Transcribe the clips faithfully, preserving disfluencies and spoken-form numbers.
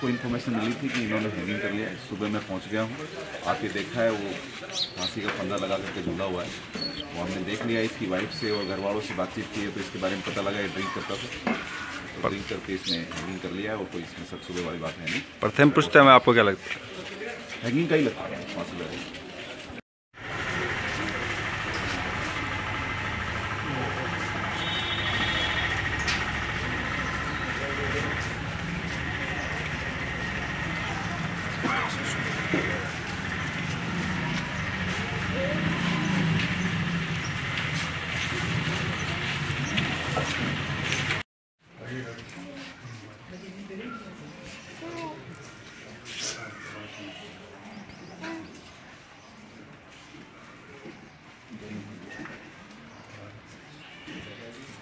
को इन्फॉर्मेशन मिली थी कि इन्होंने हैंगिंग कर लिया है। सुबह मैं पहुंच गया हूं, आके देखा है वो फांसी का फंदा लगा करके झूला हुआ है। वो हमने देख लिया, इसकी वाइफ से और घर वालों से बातचीत की है तो इसके बारे में पता लगा ये ड्रिंक करता था, तो ड्रिंक करके इसने हैंगिंग कर लिया है। और कोई इसमें सब सुबह वाली बात है नहीं। प्रथम पूछता है आपको क्या लगता है? हैंगिंग का ही लगता है फांसी लगा।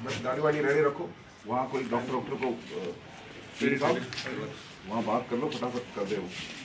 बस गाड़ी वाली रेडी रखो, वहाँ कोई डॉक्टर डॉक्टर को वहाँ बात कर लो, फटाफट कर दे वो।